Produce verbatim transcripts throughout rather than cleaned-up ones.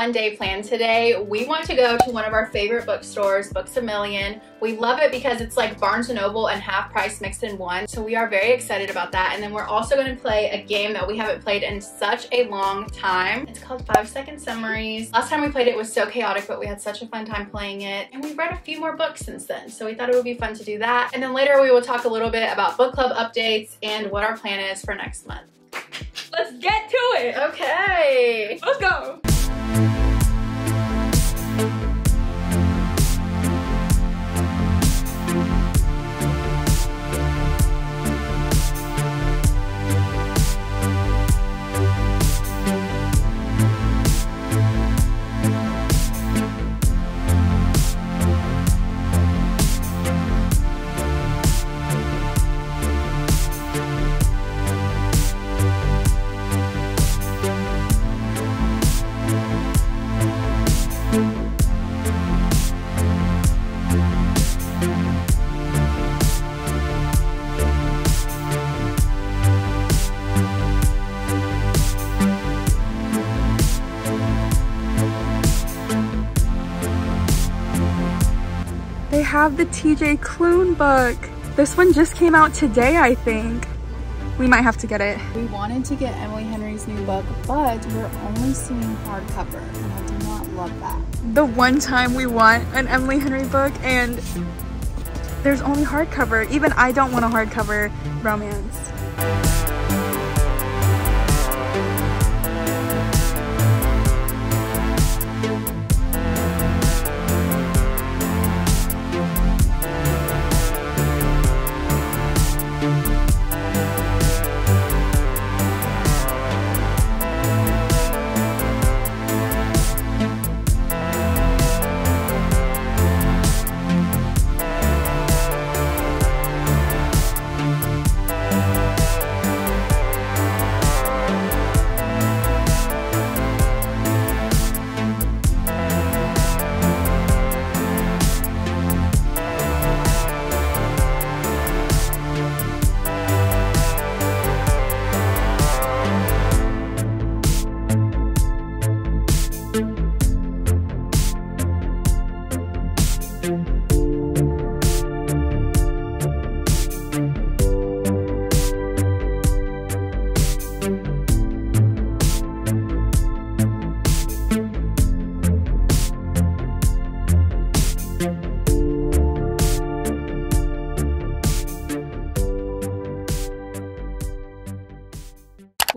fun day planned today. We want to go to one of our favorite bookstores, Books-a-Million. We love it because it's like Barnes and Noble and Half Price mixed in one. So we are very excited about that. And then we're also going to play a game that we haven't played in such a long time. It's called Five Second Summaries. Last time we played it was so chaotic, but we had such a fun time playing it. And we've read a few more books since then. So we thought it would be fun to do that. And then later we will talk a little bit about book club updates and what our plan is for next month. Let's get to it. Okay. Let's go. Have the T J Klune book. This one just came out today, I think. We might have to get it. We wanted to get Emily Henry's new book, but we're only seeing hardcover, and I do not love that. The one time we want an Emily Henry book, and there's only hardcover. Even I don't want a hardcover romance.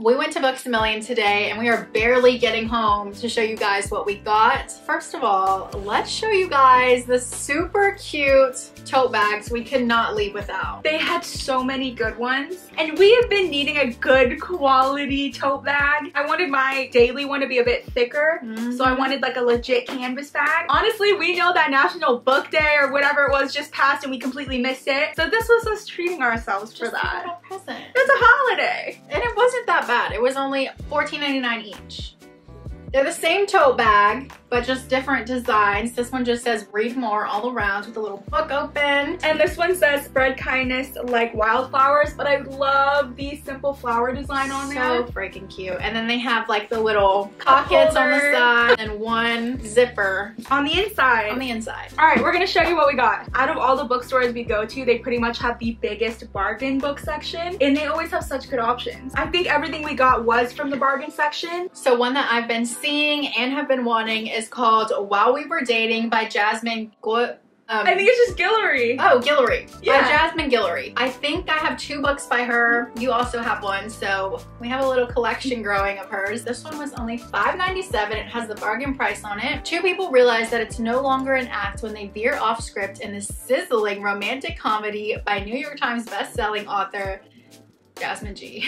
We went to Books-A-Million today and we are barely getting home to show you guys what we got. First of all, let's show you guys the super cute tote bags we could not leave without. They had so many good ones and we have been needing a good quality tote bag. I wanted my daily one to be a bit thicker, mm-hmm. so I wanted like a legit canvas bag. Honestly, we know that National Book Day or whatever it was just passed and we completely missed it. So this was us treating ourselves just for that. A present. It's a holiday. And it wasn't that bad. It was only fourteen ninety-nine each. They're the same tote bag, but just different designs. This one just says read more all around with a little book open. And this one says spread kindness like wildflowers, but I love the simple flower design on there. So freaking cute. And then they have like the little pockets on the side and one zipper. On the inside. On the inside. All right, we're gonna show you what we got. Out of all the bookstores we go to, they pretty much have the biggest bargain book section and they always have such good options. I think everything we got was from the bargain section. So one that I've been seeing and have been wanting is called While We Were Dating by Jasmine Guillory. Um, I think it's just Guillory. Oh, Guillory. Yeah. By Jasmine Guillory. I think I have two books by her. You also have one, so we have a little collection growing of hers. This one was only five ninety-seven. It has the bargain price on it. Two people realize that it's no longer an act when they veer off script in this sizzling romantic comedy by New York Times bestselling author Jasmine G.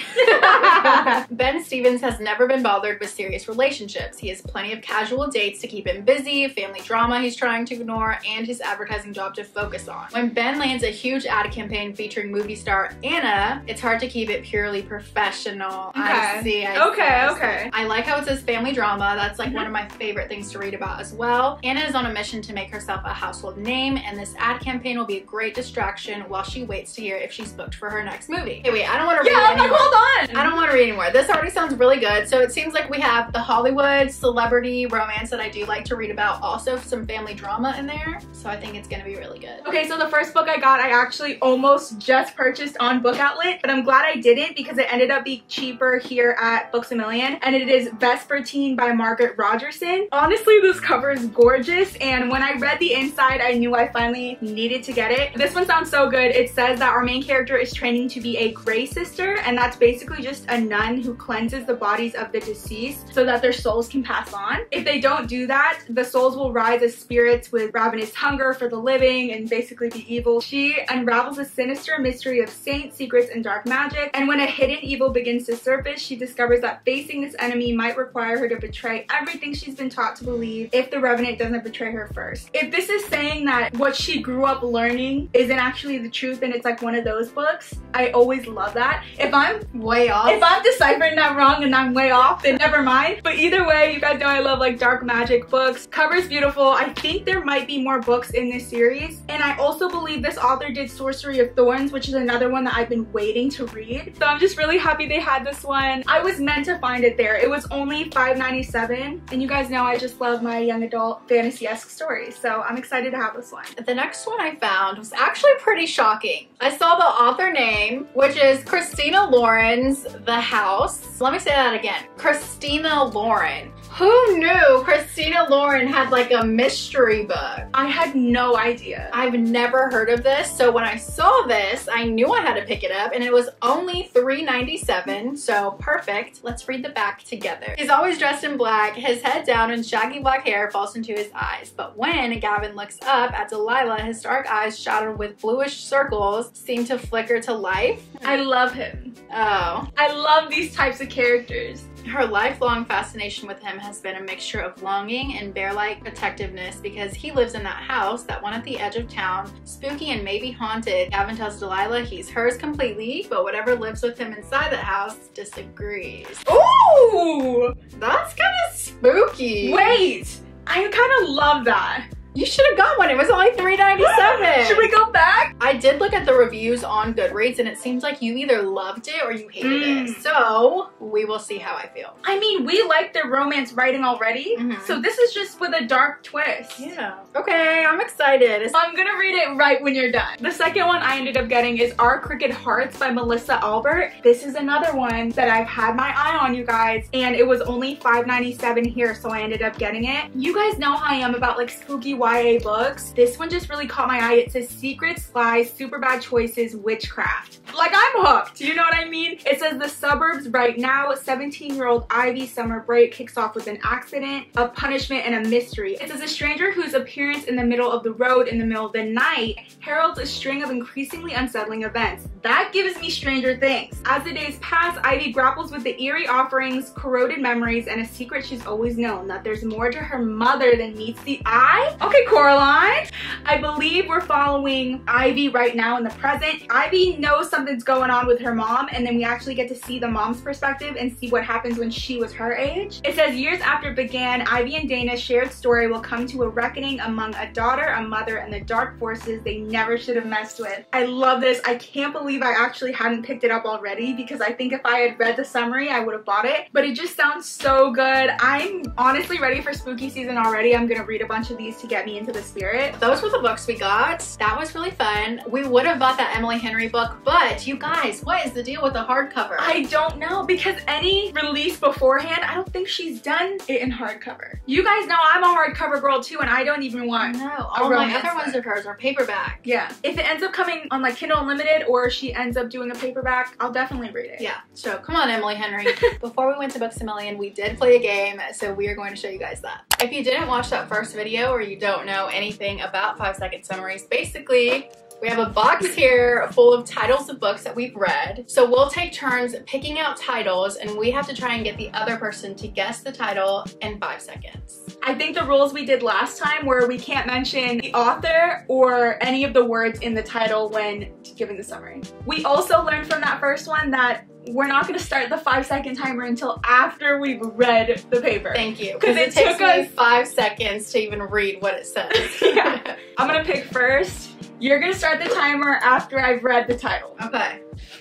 Ben Stevens has never been bothered with serious relationships. He has plenty of casual dates to keep him busy, family drama he's trying to ignore, and his advertising job to focus on. When Ben lands a huge ad campaign featuring movie star Anna, it's hard to keep it purely professional. Okay. I see. I okay, see, I okay. See. I like how it says family drama. That's like mm-hmm. one of my favorite things to read about as well. Anna is on a mission to make herself a household name, and this ad campaign will be a great distraction while she waits to hear if she's booked for her next movie. Hey, wait, I don't want to Yeah, I'm like, hold on. I don't want to read anymore. This already sounds really good. So it seems like we have the Hollywood celebrity romance that I do like to read about, also some family drama in there. So I think it's gonna be really good. Okay, so the first book I got, I actually almost just purchased on BookOutlet, but I'm glad I didn't because it ended up being cheaper here at Books-a-Million, and it is Vespertine by Margaret Rogerson. Honestly, this cover is gorgeous, and when I read the inside, I knew I finally needed to get it. This one sounds so good. It says that our main character is training to be a Grey Sister, and that's basically just a nun who cleanses the bodies of the deceased so that their souls can pass on. If they don't do that, the souls will rise as spirits with ravenous hunger for the living and basically be evil. She unravels a sinister mystery of saints, secrets, and dark magic, and when a hidden evil begins to surface, she discovers that facing this enemy might require her to betray everything she's been taught to believe if the revenant doesn't betray her first. If this is saying that what she grew up learning isn't actually the truth and it's like one of those books, I always love that. If I'm way off, if I'm deciphering that wrong and I'm way off, then never mind. But either way, you guys know I love like dark magic books. Cover's beautiful. I think there might be more books in this series, and I also believe this author did Sorcery of Thorns, which is another one that I've been waiting to read. So I'm just really happy they had this one. I was meant to find it there. It was only five ninety-seven, and you guys know I just love my young adult fantasy-esque stories, so I'm excited to have this one. The next one I found was actually pretty shocking. I saw the author name, which is Christina Lauren's The House. Let me say that again. Christina Lauren. Who knew Christina Lauren had like a mystery book? I had no idea. I've never heard of this. So when I saw this, I knew I had to pick it up, and it was only three ninety-seven, so perfect. Let's read the back together. He's always dressed in black, his head down, and shaggy black hair falls into his eyes. But when Gavin looks up at Delilah, his dark eyes, shadowed with bluish circles, seem to flicker to life. I love him. Oh. I love these types of characters. Her lifelong fascination with him has been a mixture of longing and bear-like protectiveness because he lives in that house, that one at the edge of town, spooky and maybe haunted. Gavin tells Delilah he's hers completely, but whatever lives with him inside the house disagrees. Ooh! That's kind of spooky. Wait! I kind of love that. You should have got one. It was only three ninety-seven. Should we go back? I did look at the reviews on Goodreads, and it seems like you either loved it or you hated mm. it. So we will see how I feel. I mean, we like the romance writing already, mm-hmm. so this is just with a dark twist. Yeah. Okay, I'm excited. I'm gonna read it right when you're done. The second one I ended up getting is Our Crooked Hearts by Melissa Albert. This is another one that I've had my eye on, you guys, and it was only five ninety-seven here, so I ended up getting it. You guys know how I am about like spooky Y A books. This one just really caught my eye. It says secrets, lies, super bad choices, witchcraft. Like, I'm hooked, you know what I mean? It says the suburbs right now, seventeen-year-old Ivy summer break kicks off with an accident, a punishment, and a mystery. It says a stranger whose appearance in the middle of the road in the middle of the night heralds a string of increasingly unsettling events. That gives me Stranger Things. As the days pass, Ivy grapples with the eerie offerings, corroded memories, and a secret she's always known, that there's more to her mother than meets the eye. Okay. Okay, Coraline. I believe we're following Ivy right now in the present. Ivy knows something's going on with her mom, and then we actually get to see the mom's perspective and see what happens when she was her age. It says years after it began, Ivy and Dana's shared story will come to a reckoning among a daughter, a mother, and the dark forces they never should have messed with. I love this. I can't believe I actually hadn't picked it up already because I think if I had read the summary, I would have bought it. But it just sounds so good. I'm honestly ready for spooky season already. I'm gonna read a bunch of these to get me into the spirit. Those were the books we got. That was really fun. We would have bought that Emily Henry book, but you guys, what is the deal with the hardcover? I don't know, because any release beforehand, I don't think she's done it in hardcover. You guys know I'm a hardcover girl too, and I don't even want no, all my other book. ones of hers are paperback. Yeah. If it ends up coming on like Kindle Unlimited or she ends up doing a paperback, I'll definitely read it. Yeah. So come on, Emily Henry. Before we went to Books-A-Million, we did play a game, so we are going to show you guys that. If you didn't watch that first video or you don't know anything about five-second summaries, basically we have a box here full of titles of books that we've read. So we'll take turns picking out titles, and we have to try and get the other person to guess the title in five seconds. I think the rules we did last time were we can't mention the author or any of the words in the title when giving the summary. We also learned from that first one that we're not going to start the five second timer until after we've read the paper. Thank you. Because it, it takes took me us five seconds to even read what it says. Yeah. I'm going to pick first. You're gonna start the timer after I've read the title. Okay.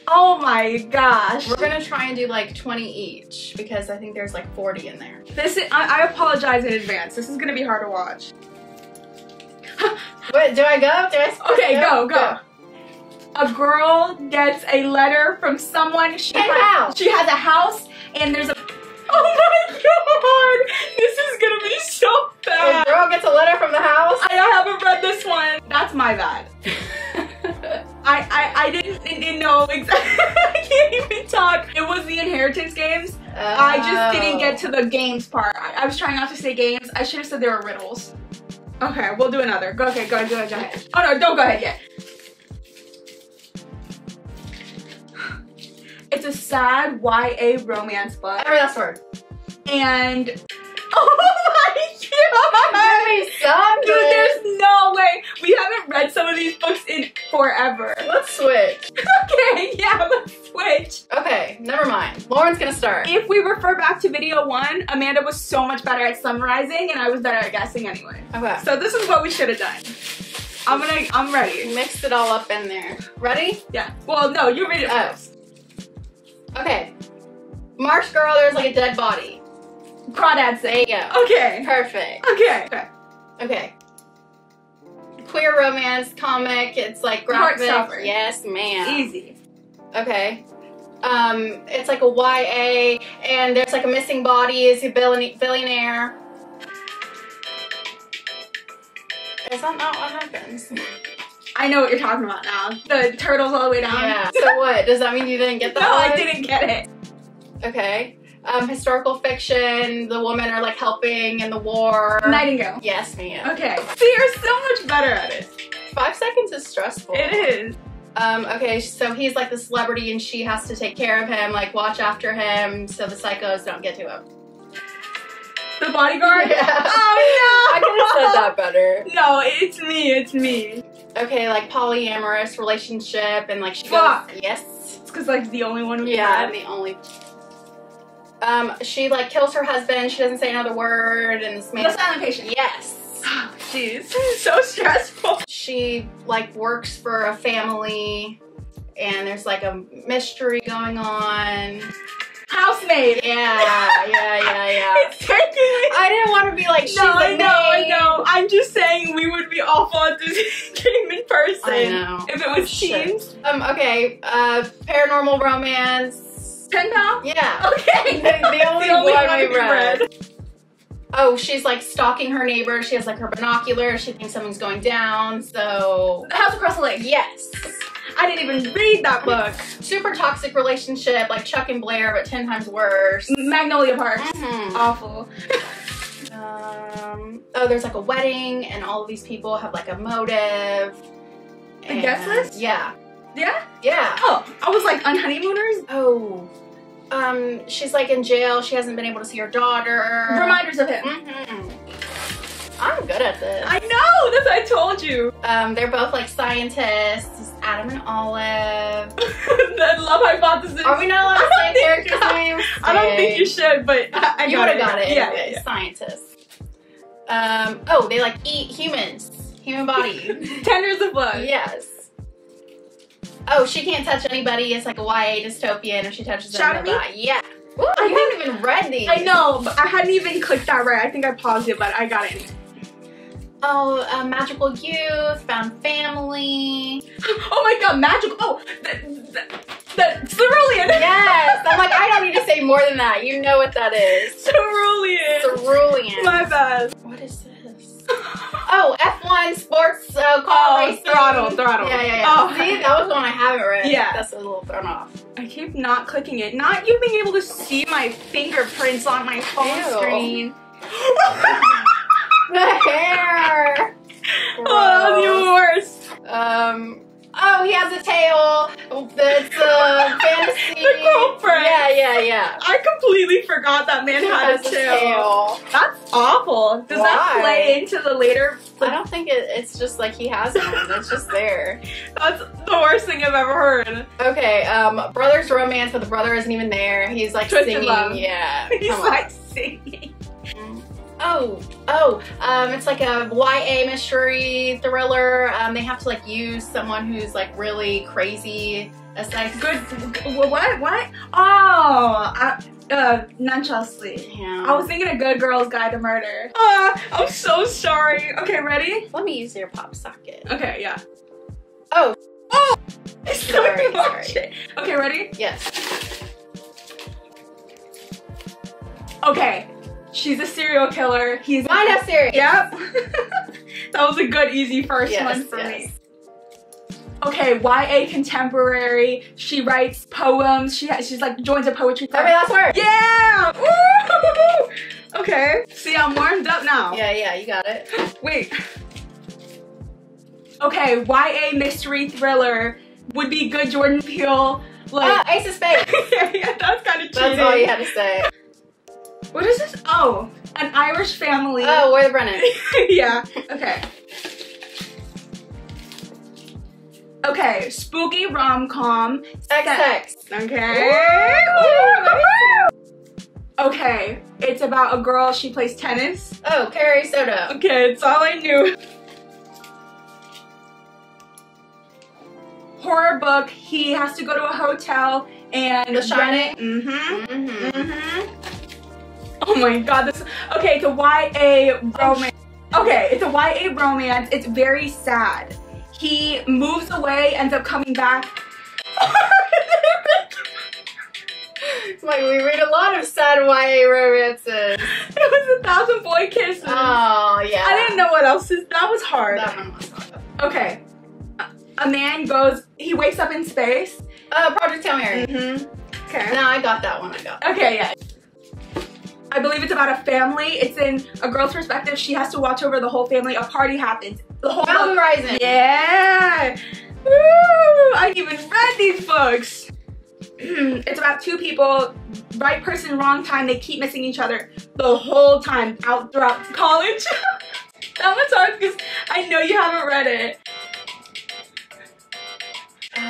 Oh my gosh. We're gonna try and do like twenty each because I think there's like forty in there. This is, I, I apologize in advance. This is gonna be hard to watch. Wait, do I go? Do I okay, go, go. go. A girl gets a letter from someone. She, has, she has a house and there's a... Oh my god! This is gonna be so bad! A girl gets a letter from the house? I haven't read this one. That's my bad. I, I I didn't, didn't know exactly. I can't even talk. It was The Inheritance Games. Oh. I just didn't get to the games part. I, I was trying not to say games. I should have said there were riddles. Okay, we'll do another. Go okay, go ahead, go ahead, go ahead. Oh no, don't go ahead yet. It's a sad Y A romance book. Every Last Word. And oh my god! Dude, there's no way. We haven't read some of these books in forever. Let's switch. Okay, yeah, let's switch. Okay, never mind. Lauren's gonna start. If we refer back to video one, Amanda was so much better at summarizing and I was better at guessing anyway. Okay. So this is what we should have done. I'm gonna I'm ready. Mixed it all up in there. Ready? Yeah. Well no, you read it oh. first. Okay. Marsh girl, there's like a dead body. Crawdads, there you go. Okay. Perfect. Okay. Okay. Okay. Queer romance comic. It's like graphic. Heartstopper. Yes, ma'am. Easy. Okay. Um, it's like a Y A, and there's like a missing body. Is a billionaire? Is that not what happens? I know what you're talking about now. The Turtles All the Way Down. Yeah. So what? Does that mean you didn't get that? No, one? I didn't get it. Okay. Um, historical fiction. The women are like helping in the war. Nightingale. Yes, ma'am. Okay. See, you're so much better at it. Five seconds is stressful. It is. Um, okay, so he's like the celebrity and she has to take care of him, like watch after him so the psychos don't get to him. The Bodyguard? Yeah. Oh no! I could have said that better. No, it's me, it's me. Okay, like polyamorous relationship and like she Fuck. goes- Yes. It's cause like the only one we Yeah, had. the only- Um, she like kills her husband, she doesn't say another word and this man- The Silent Patient. Yes. Jeez, oh, so stressful. She like works for a family and there's like a mystery going on. Housemaid. Yeah, yeah, yeah, yeah. It's taking me. I didn't want to be like, she's no, I know, I know. I'm just saying we would be awful at this game in person. I know. If it was oh, teams. Um, okay, uh, paranormal romance. Pen pal? Yeah. Okay. The, the only, the only one, one we read. read. Oh, she's like stalking her neighbor. She has like her binoculars. She thinks something's going down, so. The House Across the Lake. Yes. I didn't even read that book. Super toxic relationship, like Chuck and Blair, but ten times worse. Magnolia Park. Mm-hmm. Awful. um, oh, there's like a wedding, and all of these people have like a motive. The Guest List? Yeah. Yeah? Yeah. Oh, I was like on honeymooners? Oh. Um, she's like in jail. She hasn't been able to see her daughter. Reminders of Him. Mm-hmm. I'm good at this. I know! That's what I told you! Um, they're both like scientists. Adam and Olive. The Love Hypothesis. Are we not allowed to say characters' names? I don't think you should, but I, I You would have got it yeah, anyway. Yeah. Scientists. Um, oh, they like eat humans. Human body. Tenders of blood. Yes. Oh, she can't touch anybody. It's like a Y A dystopian. If she touches them, they'll die. Yeah. Ooh, I haven't even read these. I know, but I hadn't even clicked that right. I think I paused it, but I got it. Oh, uh, Magical Youth, Found Family. Oh my god, Magical, oh, the, the, the Cerulean. Yes, I'm like, I don't need to say more than that. You know what that is. Cerulean. Cerulean. My bad. What is this? Oh, F one Sports uh, Car oh, Racing. Throttle, Throttle. Yeah, yeah, yeah. Oh, see, that was one I haven't read. Yeah. That's a little thrown off. I keep not clicking it. Not you being able to see my fingerprints on my phone Ew. Screen. The hair! Gross. Oh, that's the worst. Um, oh, he has a tail. That's a fantasy. The girlfriend. Yeah, yeah, yeah. I completely forgot that man had a tail. tail. That's awful. Does Why? that play into the later? I don't think it, it's just like he has one. It's just there. That's the worst thing I've ever heard. Okay, um, brother's romance, but the brother isn't even there. He's like Twisted singing. Love. Yeah. He's like singing. Oh, oh, um, it's like a Y A mystery thriller. Um, they have to like use someone who's like really crazy. It's like good, what, what? Oh, I, uh, Nonchalant. Yeah. I was thinking a Good Girl's Guide to Murder. Uh, I'm so sorry. Okay, ready? Let me use your pop socket. Okay, yeah. Oh. Oh! It's so sorry. Okay, ready? Yes. Okay. She's a serial killer. He's Mine a serious. Yep. That was a good, easy first yes, one for yes. me. Okay, Y A contemporary. She writes poems. She has, she's like joins a poetry club. Every Last Word. Yeah. Woo! Okay. See, I'm warmed up now. Yeah, yeah, you got it. Wait. Okay, Y A mystery thriller would be good. Jordan Peele. Like uh, Ace of Spades. yeah, yeah, that's kind of cheating. That's all you had to say. What is this? Oh, an Irish family. Oh, Where the Brennan. yeah. Okay. Okay. Spooky rom-com. Sex. Okay. okay. It's about a girl. She plays tennis. Oh, Carrie Soto. Okay. It's all I knew. Horror book. He has to go to a hotel and. The Shining. Mm-hmm. Mm-hmm. Mm-hmm. Oh my god, this okay, it's a Y A romance. Okay, it's a Y A romance. It's very sad. He moves away, ends up coming back. Like we read a lot of sad Y A romances. It was a thousand boy kisses. Oh yeah. I didn't know what else is that was hard. That one was hard. Okay. A man goes he wakes up in space. Uh Project Hail Mary. Mm-hmm. Okay. No, I got that one, I got that. Okay, yeah. I believe it's about a family. It's in a girl's perspective. She has to watch over the whole family. A party happens. The whole Mount Horizon. Yeah. Woo! I even read these books. It's about two people, right person, wrong time. They keep missing each other the whole time out throughout college. That one's hard because I know you haven't read it. Oh,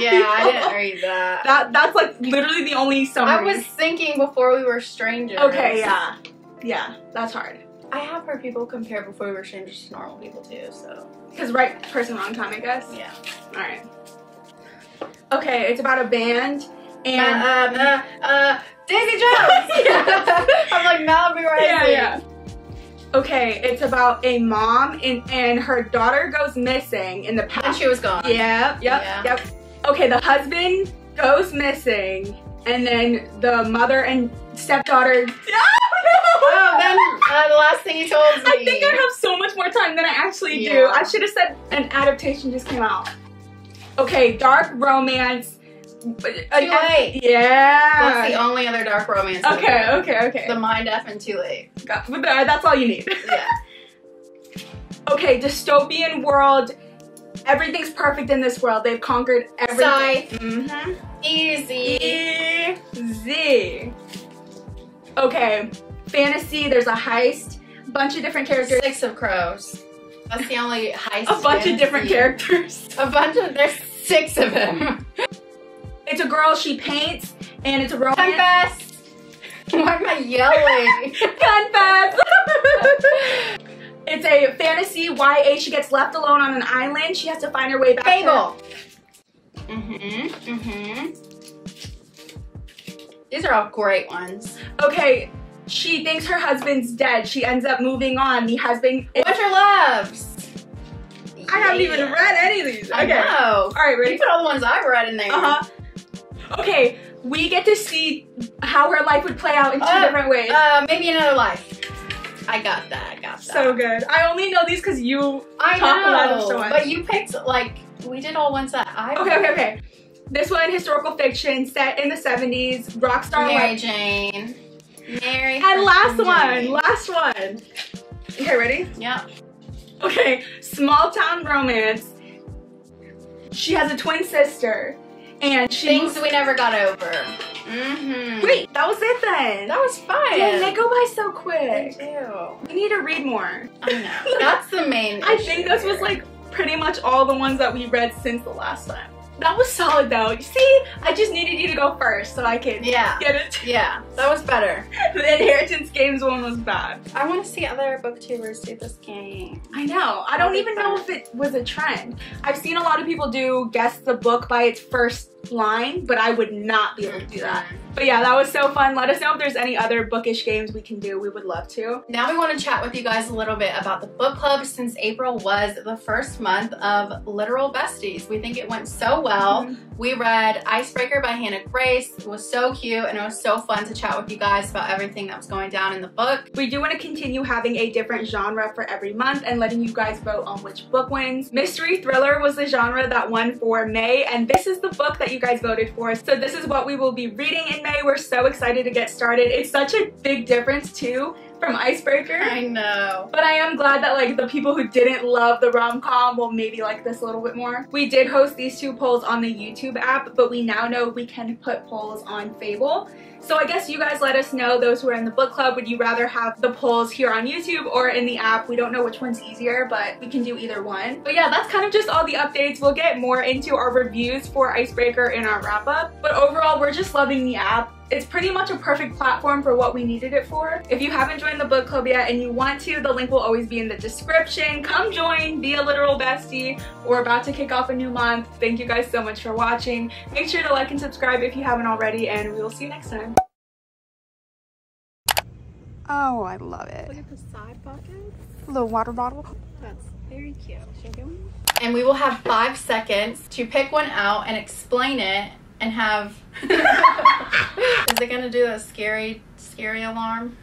yeah, people. I didn't read that. that. That's like literally the only summary. I was thinking Before We Were Strangers. Okay, yeah. Yeah, that's hard. I have heard people compare Before We Were Strangers to normal people too, so. Because right person, wrong time, I guess? Yeah. All right. Okay, it's about a band and. Uh, uh, uh, uh, Daisy Jones! I'm like Malibu Rising. Yeah, yeah. Okay, it's about a mom and, and her daughter goes missing in the past. And she was gone. Yep, yep, yeah. yep. Okay, the husband goes missing and then the mother and stepdaughter. Oh, no! Oh, then uh, the last thing he told me. I think I have so much more time than I actually yeah. do. I should have said an adaptation just came out. Okay, dark romance. Too Late. Yeah. That's the only other dark romance. Okay, okay, okay. The Mind F and Too Late. God, that's all you need. Yeah. Okay, dystopian world. Everything's perfect in this world. They've conquered everything. Scythe. Mm-hmm. Easy. Easy. Okay, fantasy. There's a heist. Bunch of different characters. Six of Crows. That's the only heist. A bunch fantasy. of different characters. A bunch of, there's six of them. It's a girl, she paints, and it's a romance. Confess! Why am I yelling? Confess! It's a fantasy Y A. She gets left alone on an island. She has to find her way back. Fable! Mm-hmm, mm-hmm. These are all great ones. Okay, she thinks her husband's dead. She ends up moving on. The husband- What's Your Loves? I yeah. haven't even read any of these. Okay. I know. All right, ready? You put all the ones I've read in there. Uh-huh. Okay, we get to see how her life would play out in two uh, different ways. Uh, maybe Another Life. I got that, I got that. So good. I only know these because you I talk know, about them so much. But you picked, like, we did all ones that I Okay, read. okay, okay. This one, historical fiction, set in the seventies, rockstar Mary life. Jane. Mary And last Jane. one, last one. Okay, ready? Yeah. Okay, small town romance. She has a twin sister. And she Things we never got over. Mm-hmm. Wait, that was it then. That was fun. Yeah, they go by so quick. They do. We need to read more. I know. That's the main issue. I think this was like pretty much all the ones that we read since the last time. That was solid though. See, I just needed you to go first so I could yeah. get it. Yeah, that was better. The Inheritance Games one was bad. I want to see other booktubers do this game. I know. I don't even know if it was a trend. I've seen a lot of people do guess the book by its first line, but I would not be able to do that. But yeah, that was so fun. Let us know if there's any other bookish games we can do. We would love to. Now we want to chat with you guys a little bit about the book club, since April was the first month of Literal Besties. We think it went so well. Mm-hmm. We read Icebreaker by Hannah Grace. It was so cute and it was so fun to chat with you guys about everything that was going down in the book. We do want to continue having a different genre for every month and letting you guys vote on which book wins. Mystery thriller was the genre that won for May, and this is the book that you guys voted for. So this is what we will be reading in May. We're so excited to get started. It's such a big difference too from Icebreaker. I know. But I am glad that like the people who didn't love the rom-com will maybe like this a little bit more. We did host these two polls on the YouTube app, but we now know we can put polls on Fable. So I guess you guys let us know, those who are in the book club, would you rather have the polls here on YouTube or in the app? We don't know which one's easier, but we can do either one. But yeah, that's kind of just all the updates. We'll get more into our reviews for Icebreaker in our wrap up. But overall, we're just loving the app. It's pretty much a perfect platform for what we needed it for. If you haven't joined the book club yet and you want to, the link will always be in the description. Come join, be a literal bestie. We're about to kick off a new month. Thank you guys so much for watching. Make sure to like and subscribe if you haven't already, and we will see you next time. Oh, I love it. Look at the side pockets. Little water bottle. That's very cute. Should I get one? And we will have five seconds to pick one out and explain it and have... Is it gonna do a scary, scary alarm?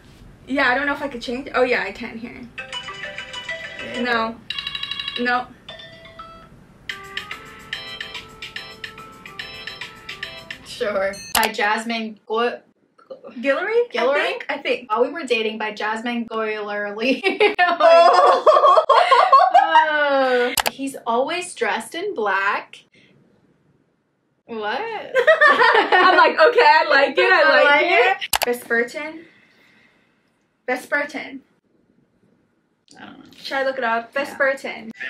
Yeah, I don't know if I could change it. Oh yeah, I can hear it. No. No. Sure. By Jasmine Guillory? Guillory? I think, I think. While We Were Dating by Jasmine Guillory. Oh. Oh. He's always dressed in black. What? I'm like, okay, I like it, I like, I like it. it. Vespertine? Vespertine. I don't know. Should I look it up? Vespertine. Yeah.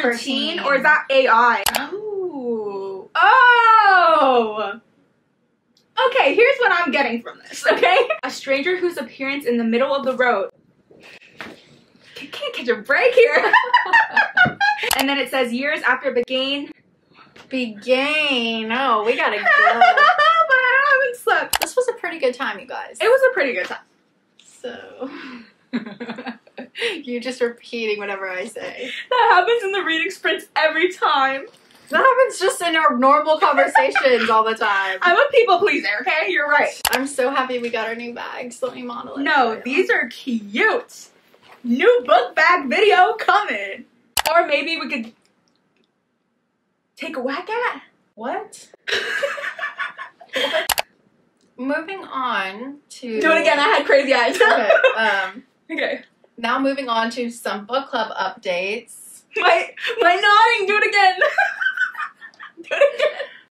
Vespertine. Vespertine? Or is that A I? Oh. Oh! Okay, here's what I'm getting from this, okay? A stranger whose appearance in the middle of the road. I can't catch a break here. And then it says years after Begain. Begain. Oh, we gotta go. But I haven't slept. This was a pretty good time, you guys. It was a pretty good time. So, you're just repeating whatever I say. That happens in the reading sprints every time. That happens just in our normal conversations all the time. I'm a people pleaser, okay? You're right. I'm so happy we got our new bags. Let me model it. No, these are cute. New book bag video coming. Or maybe we could... take a whack at? What? What? Moving on to... Do it again, I had crazy eyes. Okay, um, okay. Now moving on to some book club updates. My,